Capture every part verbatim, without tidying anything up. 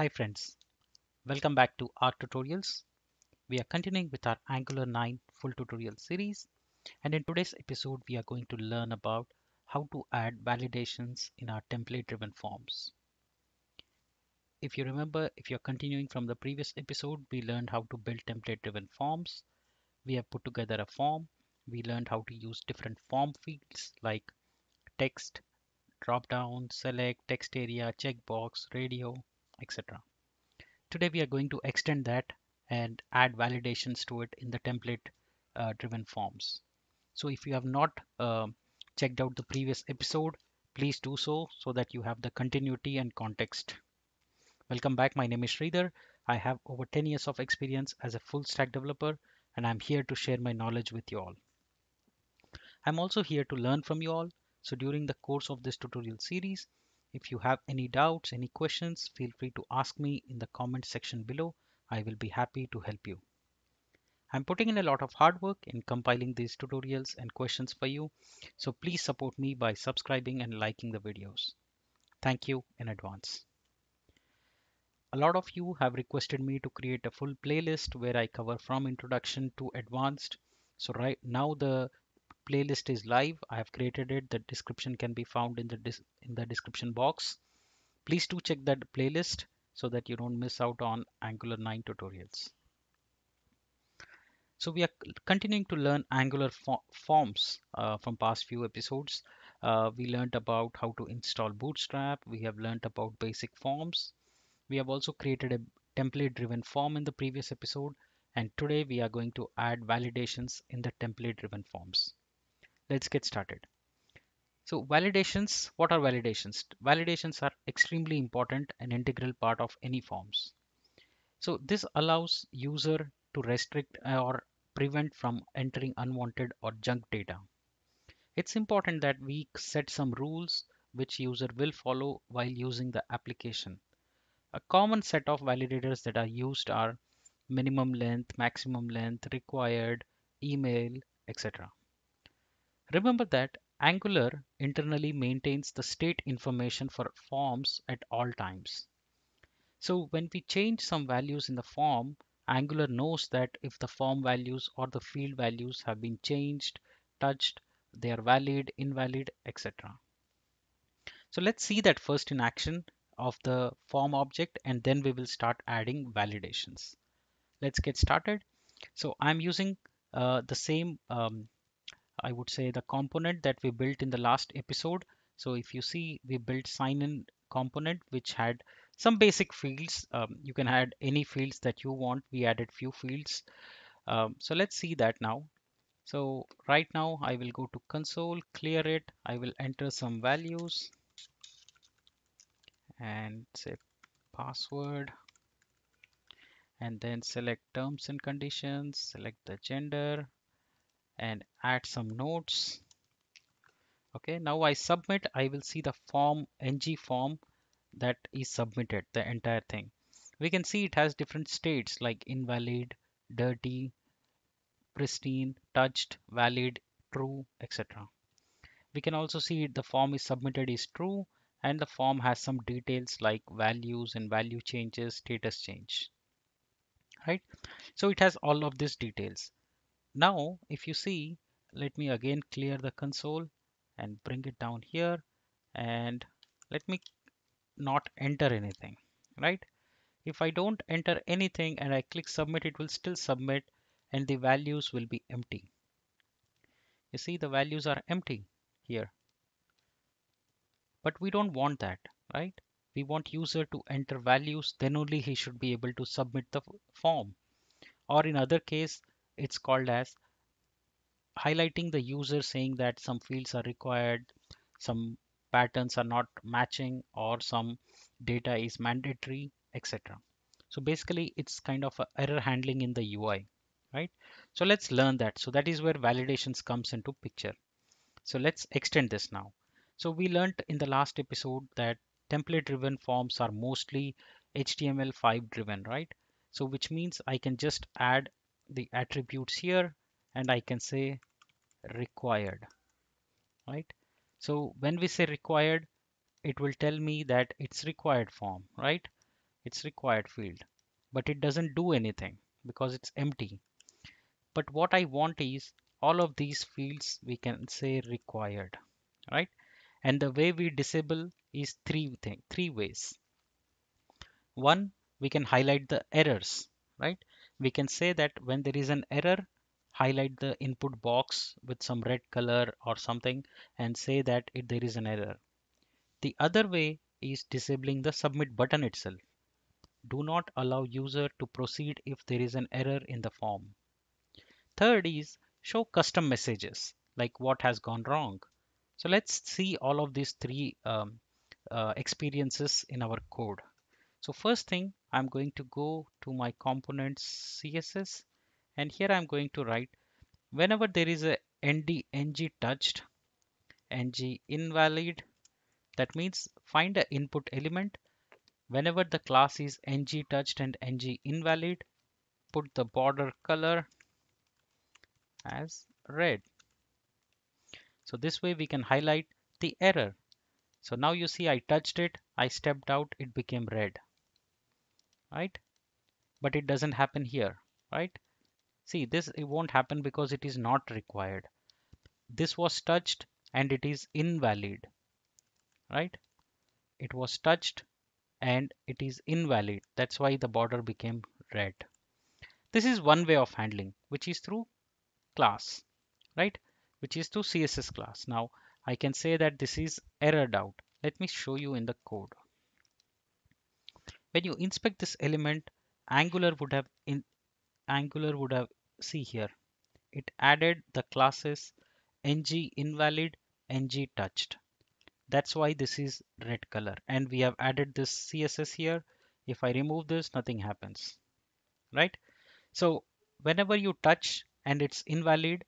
Hi friends, welcome back to our tutorials. We are continuing with our Angular nine full tutorial series, and in today's episode we are going to learn about how to add validations in our template driven forms. If you remember, if you're continuing from the previous episode, we learned how to build template driven forms. We have put together a form. We learned how to use different form fields like text, drop down, select, text area, checkbox, radio, et cetera. Today we are going to extend that and add validations to it in the template uh, driven forms. So if you have not uh, checked out the previous episode, please do so so that you have the continuity and context. Welcome back. My name is Sridhar. I have over ten years of experience as a full stack developer, and I'm here to share my knowledge with you all. I'm also here to learn from you all. So during the course of this tutorial series, if you have any doubts, any questions, feel free to ask me in the comment section below. I will be happy to help you. I'm putting in a lot of hard work in compiling these tutorials and questions for you. So please support me by subscribing and liking the videos. Thank you in advance. A lot of you have requested me to create a full playlist where I cover from introduction to advanced. So right now the playlist is live. I have created it. The description can be found in the in the description box. Please do check that playlist so that you don't miss out on Angular nine tutorials. So we are continuing to learn Angular fo forms uh, from past few episodes. Uh, we learned about how to install Bootstrap. We have learned about basic forms. We have also created a template driven form in the previous episode, and today we are going to add validations in the template driven forms. Let's get started. So validations, what are validations? Validations are extremely important and integral part of any forms. So this allows user to restrict or prevent from entering unwanted or junk data. It's important that we set some rules which user will follow while using the application. A common set of validators that are used are minimum length, maximum length, required, email, et cetera. Remember that Angular internally maintains the state information for forms at all times. So when we change some values in the form, Angular knows that if the form values or the field values have been changed, touched, they are valid, invalid, et cetera. So let's see that first in action of the form object, and then we will start adding validations. Let's get started. So I'm using uh, the same, um, I would say, the component that we built in the last episode. So if you see, we built sign in component, which had some basic fields. Um, you can add any fields that you want. We added few fields. Um, so let's see that now. So right now I will go to console, clear it. I will enter some values and say password, and then select terms and conditions, select the gender, and add some notes. Okay, now I submit. I will see the form ng form that is submitted, the entire thing. We can see it has different states like invalid, dirty, pristine, touched, valid, true, et cetera. We can also see the form is submitted is true, and the form has some details like values and value changes, status change, right? So it has all of these details. Now, if you see, let me again clear the console and bring it down here, and let me not enter anything, right? If I don't enter anything and I click submit, it will still submit and the values will be empty. You see, the values are empty here, but we don't want that, right? We want user to enter values, then only he should be able to submit the form. Or in other case, it's called as highlighting the user saying that some fields are required, some patterns are not matching, or some data is mandatory, et cetera. So basically it's kind of a error handling in the U I, right? So let's learn that. So that is where validations comes into picture. So let's extend this now. So we learned in the last episode that template driven forms are mostly H T M L five driven, right? So which means I can just add the attributes here and I can say required, right? So when we say required, it will tell me that it's required form, right? its required field, but it doesn't do anything because it's empty. But what I want is all of these fields we can say required, right? And the way we disable is three thing, three ways. One, we can highlight the errors, right? We can say that when there is an error, highlight the input box with some red color or something and say that it, there is an error. The other way is disabling the submit button itself. Do not allow user to proceed if there is an error in the form. Third is show custom messages, like what has gone wrong. So let's see all of these three um, uh, experiences in our code. So first thing, I'm going to go to my components C S S, and here I'm going to write whenever there is a ng, ngTouched, ngInvalid, that means find an input element. Whenever the class is ngTouched and ngInvalid, put the border color as red. So this way we can highlight the error. So now you see I touched it, I stepped out, it became red, right? But it doesn't happen here, right? See, this, it won't happen because it is not required. This was touched and it is invalid, right? It was touched and it is invalid. That's why the border became red. This is one way of handling, which is through class, right? Which is through C S S class. Now I can say that this is errored out. Let me show you in the code. When you inspect this element, Angular would have in Angular would have see here. It added the classes ngInvalid, ngTouched. That's why this is red color, and we have added this C S S here. If I remove this, nothing happens, right? So whenever you touch and it's invalid,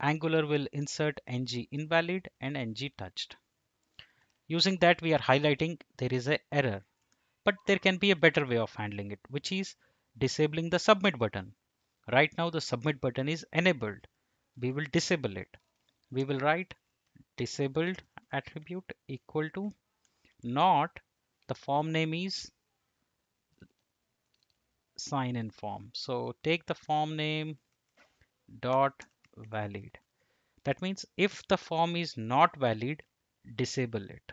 Angular will insert ngInvalid and ngTouched. Using that, we are highlighting there is an error, but there can be a better way of handling it, which is disabling the submit button. Right now, the submit button is enabled. We will disable it. We will write disabled attribute equal to not, the form name is sign in form, so take the form name dot valid. That means if the form is not valid, disable it.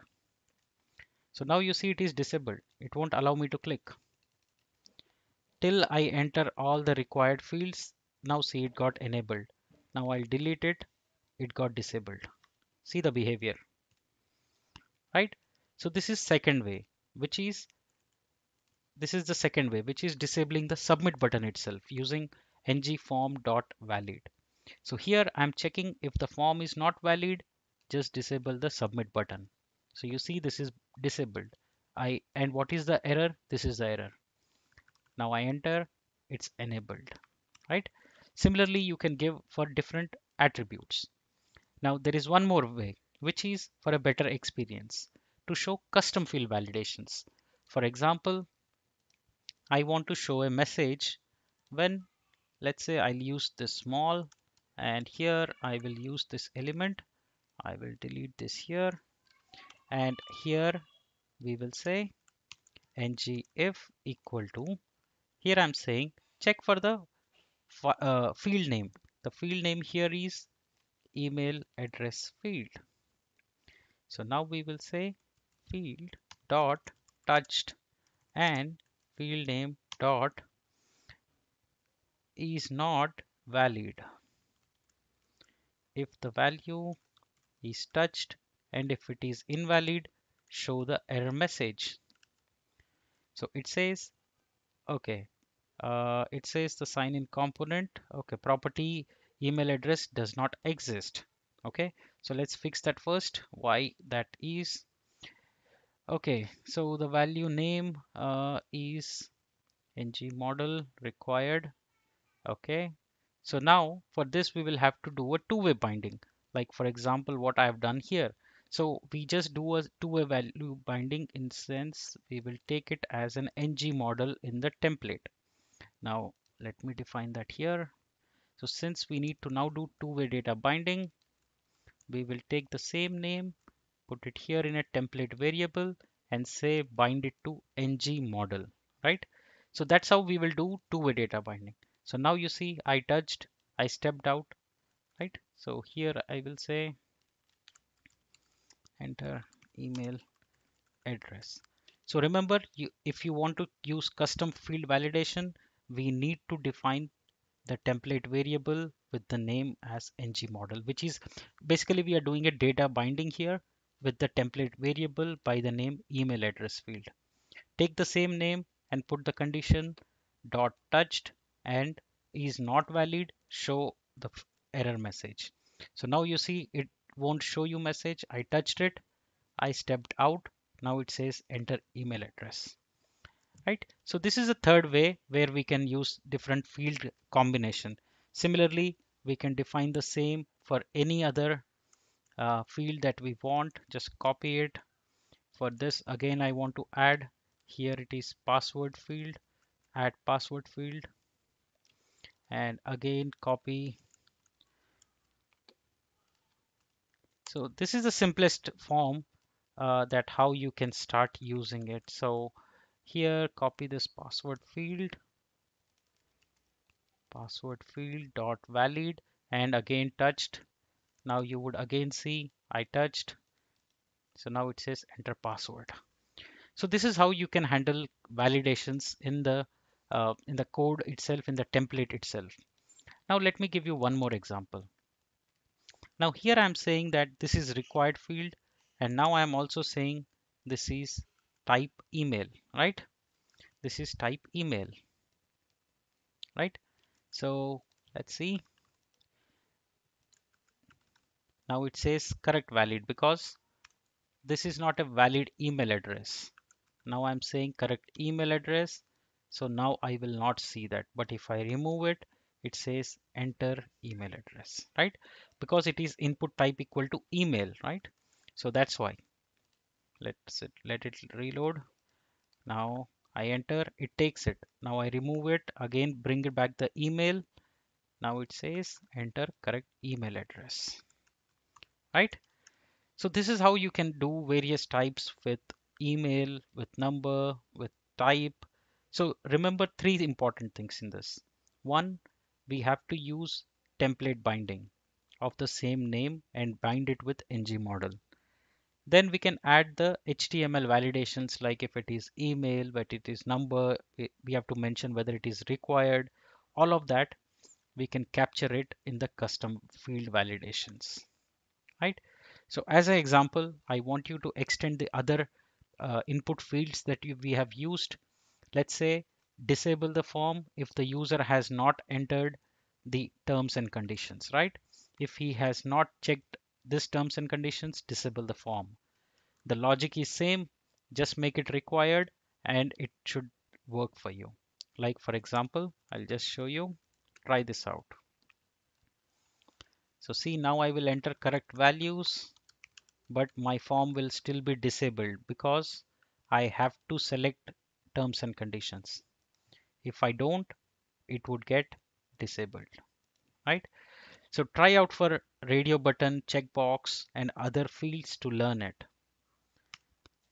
So now you see it is disabled. It won't allow me to click till I enter all the required fields. Now see, it got enabled. Now I'll delete it. It got disabled. See the behavior, right? So this is second way, which is this is the second way, which is disabling the submit button itself using ngForm.valid. So here I'm checking if the form is not valid, just disable the submit button. So you see this is disabled. I and what is the error? This is the error. Now I enter, it's enabled, right? Similarly, you can give for different attributes. Now there is one more way, which is for a better experience, to show custom field validations. For example, I want to show a message when, let's say I'll use this small, and here I will use this element. I will delete this here, and here we will say ngif equal to, here I'm saying check for the uh, field name. The field name here is email address field. So now we will say field dot touched and field name dot is not valid if the value is touched, and if it is invalid, show the error message. So it says okay, uh, it says the sign in component, okay, property email address does not exist. Okay, so let's fix that first, why that is. Okay, so the value name uh, is ngModel required. Okay, so now for this we will have to do a two-way binding, like for example what I have done here. So we just do a two-way value binding in sense we will take it as an ngModel in the template. Now let me define that here. So since we need to now do two-way data binding, we will take the same name, put it here in a template variable, and say bind it to ngModel, right? So that's how we will do two-way data binding. So now you see I touched, I stepped out, right? So here I will say enter email address. So remember, you, if you want to use custom field validation, we need to define the template variable with the name as ngModel, which is basically we are doing a data binding here with the template variable by the name email address field. Take the same name and put the condition dot touched and is not valid, show the error message. So now you see it won't show you message. I touched it, I stepped out. Now it says enter email address, right? So this is a third way where we can use different field combination. Similarly, we can define the same for any other uh, field that we want. Just copy it. For this, again, I want to add. Here it is password field, add password field, and again copy. So this is the simplest form uh, that how you can start using it. So here copy this password field, password field dot valid, and again touched. Now you would again see I touched. So now it says enter password. So this is how you can handle validations in the uh, in the code itself, in the template itself. Now let me give you one more example. Now here I'm saying that this is required field, and now I'm also saying this is type email, right? This is type email, right? So let's see. Now it says correct valid because this is not a valid email address. Now I'm saying correct email address. So now I will not see that. But if I remove it, it says enter email address, right? Because it is input type equal to email, right? So that's why. Let's let it reload. Now I enter, it takes it. Now I remove it, again bring it back the email. Now it says enter correct email address, right? So this is how you can do various types with email, with number, with type. So remember three important things in this. One, we have to use template binding of the same name and bind it with ngModel. Then we can add the H T M L validations, like if it is email, but it is number, we have to mention whether it is required. All of that, we can capture it in the custom field validations, right? So as an example, I want you to extend the other uh, input fields that you, we have used. Let's say disable the form if the user has not entered the terms and conditions, right? If he has not checked this terms and conditions, disable the form. The logic is same, just make it required and it should work for you. Like for example, I'll just show you, try this out. So see, now I will enter correct values, but my form will still be disabled because I have to select terms and conditions. If I don't, it would get disabled, right? So try out for radio button, checkbox, and other fields to learn it.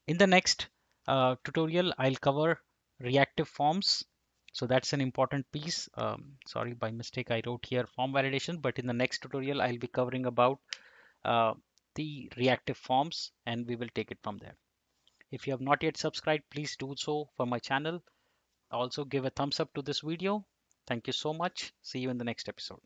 In the next uh, tutorial, I'll cover reactive forms. So that's an important piece. Um, sorry, by mistake, I wrote here form validation. But in the next tutorial, I'll be covering about uh, the reactive forms, and we will take it from there. If you have not yet subscribed, please do so for my channel. Also give a thumbs up to this video. Thank you so much. See you in the next episode.